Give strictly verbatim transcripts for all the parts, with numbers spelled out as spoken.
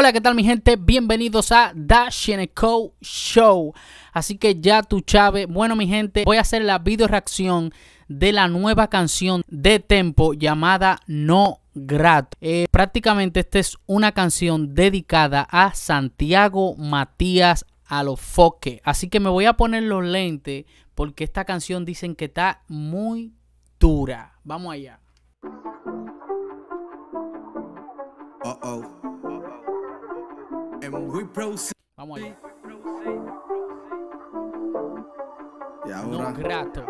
Hola, ¿qué tal mi gente? Bienvenidos a CHENECOU Show. Así que ya tu chave. Bueno mi gente, voy a hacer la video reacción de la nueva canción de Tempo llamada No Grato. eh, Prácticamente esta es una canción dedicada a Santiago Matías Alofoke. Así que me voy a poner los lentes porque esta canción dicen que está muy dura. Vamos allá. Uh -oh. Vamos allá. Y ahora, No Grato.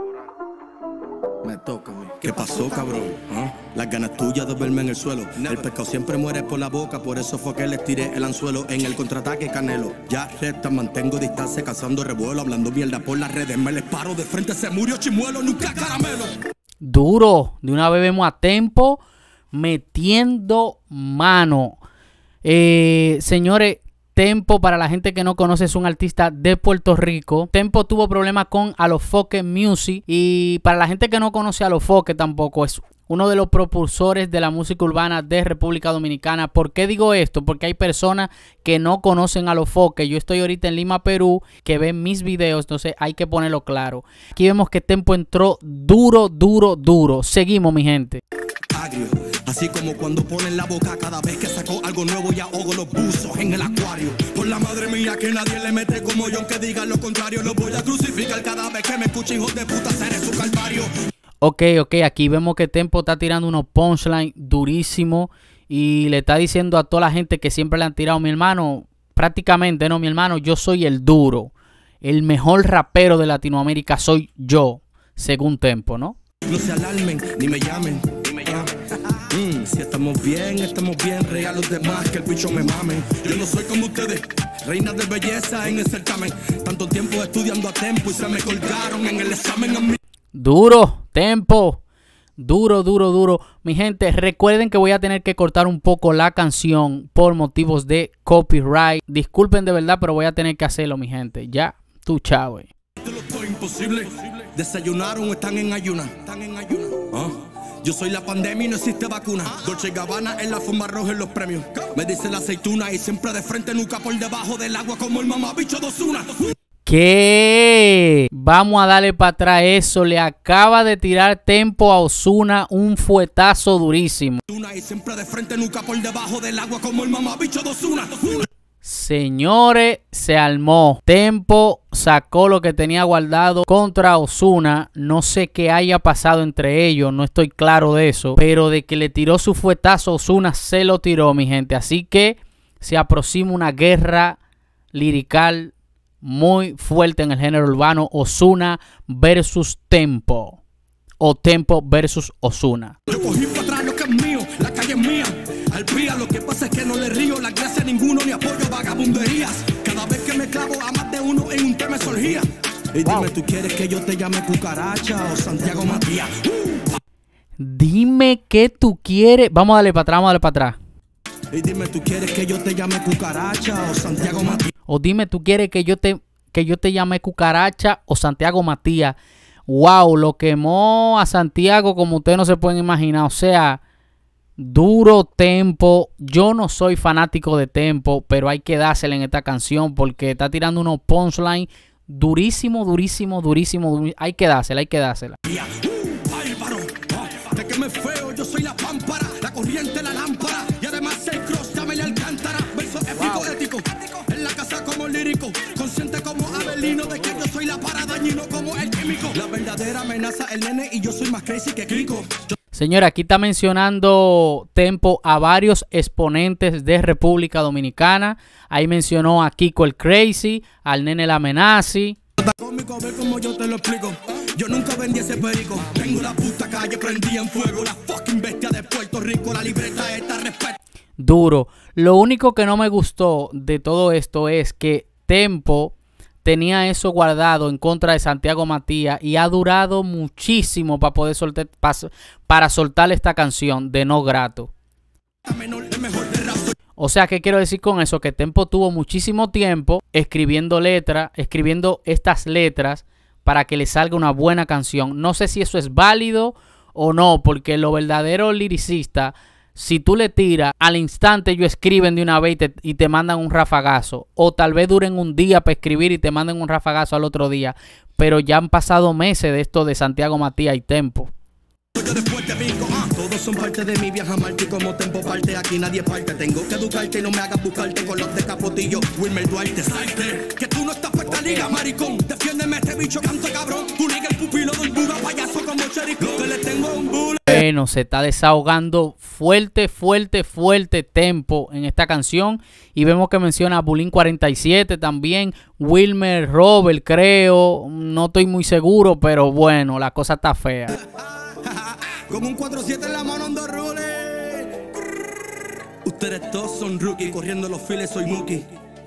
Me toca a mí. ¿Qué pasó, cabrón? ¿Eh? Las ganas tuyas de verme en el suelo. El pescado siempre muere por la boca, por eso fue que les tiré el anzuelo. En el contraataque, Canelo. Ya recta, mantengo distancia, cazando revuelo, hablando mierda por las redes. Me les paro de frente, se murió Chimuelo, nunca caramelo. Duro. De una vez vemos a Tempo metiendo mano. Eh, señores, Tempo, para la gente que no conoce, es un artista de Puerto Rico. Tempo tuvo problemas con Alofoke Music. Y para la gente que no conoce a Alofoke tampoco, es uno de los propulsores de la música urbana de República Dominicana. ¿Por qué digo esto? Porque hay personas que no conocen a Alofoke. Yo estoy ahorita en Lima, Perú, que ven mis videos, entonces hay que ponerlo claro. Aquí vemos que Tempo entró duro, duro, duro. Seguimos, mi gente. Adiós. Así como cuando ponen la boca cada vez que sacó algo nuevo y ahogo los buzos en el acuario. Por la madre mía que nadie le mete como yo, aunque diga lo contrario. Lo voy a crucificar cada vez que me escuchen, hijos de puta, seré su calvario. Ok, ok, aquí vemos que Tempo está tirando unos punchlines durísimos y le está diciendo a toda la gente que siempre le han tirado, mi hermano, prácticamente, no, mi hermano, yo soy el duro. El mejor rapero de Latinoamérica soy yo, según Tempo, ¿no? No se alarmen, ni me llamen, ni me llamen. Mm, si estamos bien, estamos bien, real los demás que el bicho me mame. Yo no soy como ustedes, reina de belleza en el certamen. Tanto tiempo estudiando a Tempo y se me colgaron en el examen a mí. Duro, Tempo. Duro, duro, duro. Mi gente, recuerden que voy a tener que cortar un poco la canción por motivos de copyright. Disculpen de verdad, pero voy a tener que hacerlo, mi gente. Ya, tú chave. Esto es imposible. Desayunaron o están en ayuna. Están en ayuna. ¿Ah? Yo soy la pandemia y no existe vacuna. Dolce y Gabbana en la forma roja en los premios. Me dice la aceituna y siempre de frente, nunca por debajo del agua como el mamabicho de Ozuna. ¿Qué? Vamos a darle para atrás eso. Le acaba de tirar Tempo a Ozuna un fuetazo durísimo. Y siempre de frente, nunca por debajo del agua como el mamabicho de Ozuna. Señores, se armó. Tempo sacó lo que tenía guardado contra Ozuna. No sé qué haya pasado entre ellos, no estoy claro de eso, pero de que le tiró su fuetazo, Ozuna se lo tiró, mi gente. Así que se aproxima una guerra lirical muy fuerte en el género urbano. Ozuna versus Tempo, o Tempo versus Ozuna. Yo cogí para atrás lo que es mío, la calle es mía. Al pía lo que pasa es que no le río, la gracia ninguno ni apoyo vagabunderías. Cada vez que me clavo a más de uno en un tema surgía. Y dime, ¿tú quieres que yo te llame cucaracha o Santiago Matías? Uh. Dime que tú quieres. Vamos a darle para atrás, vamos a darle para atrás. Y dime, ¿tú quieres que yo te llame cucaracha o Santiago Matías? O dime, ¿tú quieres que yo te que yo te llame cucaracha o Santiago Matías? Wow, lo quemó a Santiago como ustedes no se pueden imaginar. O sea, duro Tempo. Yo no soy fanático de Tempo, pero hay que dársela en esta canción porque está tirando unos punchline durísimo, durísimo, durísimo, durísimo. Hay que dársela, hay que dársela. Señora, aquí está mencionando Tempo a varios exponentes de República Dominicana. Ahí mencionó a Kiko el Crazy, al Nene la Amenaza. Cómico, a ver cómo yo te lo explico. Yo nunca vendí ese perico. Tengo la puta calle prendida en fuego. La fucking bestia de Puerto Rico. La libreta está respeto. Duro. Lo único que no me gustó de todo esto es que Tempo tenía eso guardado en contra de Santiago Matías y ha durado muchísimo para poder soltar, para, para soltar esta canción de No Grato. O sea, ¿qué quiero decir con eso? Que Tempo tuvo muchísimo tiempo escribiendo letras, escribiendo estas letras para que le salga una buena canción. No sé si eso es válido o no, porque los verdaderos liricistas si tú le tiras, al instante ellos escriben de una vez y te, y te mandan un rafagazo. O tal vez duren un día para escribir y te manden un rafagazo al otro día. Pero ya han pasado meses de esto de Santiago Matías y Tempo. Todos son parte de mi viaje a Marte, como Tempo parte, aquí nadie parte. Tengo que educarte, no me hagas buscarte con los de capotillo. Wilmer Duarte, salte, que tú no estás para esta liga, maricón. Defiéndeme este bicho, canto cabrón. Tu liga el pupilo del buga, payaso como Cherico. Que le tengo un bullet. Bueno, se está desahogando fuerte, fuerte, fuerte Tempo en esta canción. Y vemos que menciona a Bulín cuarenta y siete también, Wilmer Robert, creo. No estoy muy seguro, pero bueno, la cosa está fea. Como un cuatro siete en la mano, on the rule. Ustedes todos son rookies, corriendo los files soy Mookie.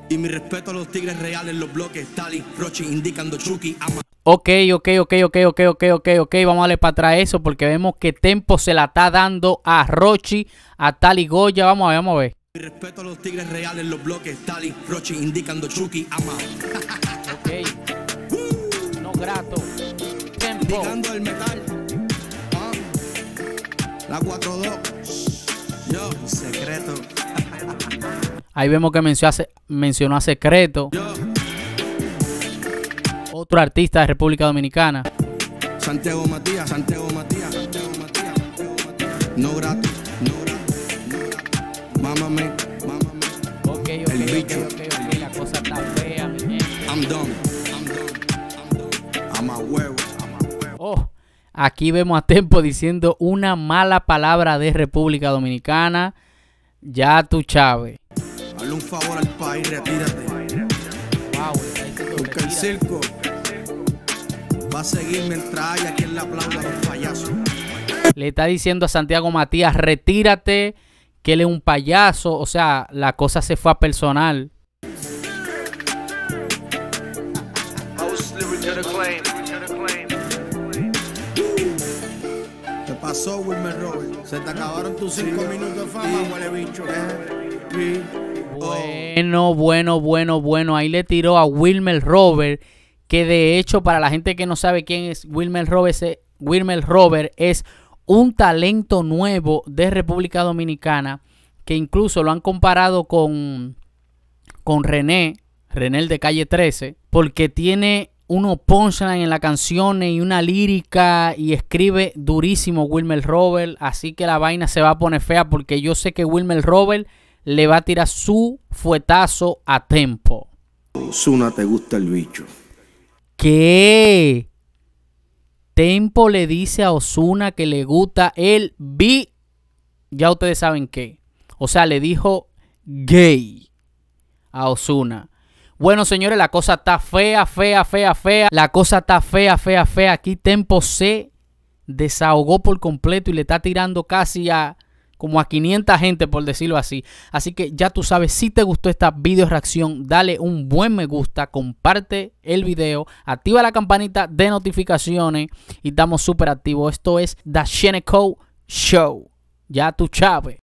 Y mi respeto a los tigres reales, los bloques, Tali, Rochi, indicando Chucky. Ok, ok, ok, ok, ok, ok, ok, ok. Vamos a darle para atrás eso porque vemos que Tempo se la está dando a Rochi, a Tali Goya. Vamos a ver, vamos a ver. Mi respeto a los tigres reales, los bloques, Tali, Rochi, indicando Chucky, ama. Ok. No grato. Tempo. Indicando el metal. La cuatro dos, yo, secreto. Ahí vemos que mencionó a, mencionó a Secreto, yo. Otro artista de República Dominicana. Santiago Matías, Santiago Matías, Santiago Matías, Santiago Matías. No grato, no grato, no grato. Mámame, mámame. Ok, okay, el okay, bicho. Okay, ok, la cosa está fea, mi gente. I'm done, I'm done, I'm done. I'm a huevo, I'm a huevo. Oh. Aquí vemos a Tempo diciendo una mala palabra de República Dominicana. Ya tú, Chávez. Hazle un favor al país, retírate. Wow, porque el circo va a seguir mientras haya quien le aplauda a los payasos. Le está diciendo a Santiago Matías, retírate, que él es un payaso. O sea, la cosa se fue a personal. Pasó Wilmer Robert, se te acabaron tus cinco minutos de fama, huele bicho. Bueno, bueno, bueno, bueno, ahí le tiró a Wilmer Robert, que de hecho para la gente que no sabe quién es Wilmer Robert, Wilmer Robert es un talento nuevo de República Dominicana, que incluso lo han comparado con, con René, René el de Calle trece, porque tiene uno punchline en las canciones y una lírica y escribe durísimo Wilmer Robert. Así que la vaina se va a poner fea porque yo sé que Wilmer Robert le va a tirar su fuetazo a Tempo. Ozuna, te gusta el bicho. ¿Qué? Tempo le dice a Ozuna que le gusta el bi... Ya ustedes saben qué. O sea, le dijo gay a Ozuna. Bueno, señores, la cosa está fea, fea, fea, fea. La cosa está fea, fea, fea. Aquí Tempo se desahogó por completo y le está tirando casi a como a quinientas gente, por decirlo así. Así que ya tú sabes, si te gustó esta video reacción, dale un buen me gusta, comparte el video, activa la campanita de notificaciones y estamos súper activos. Esto es The CHENECOU Show. Ya tú sabes.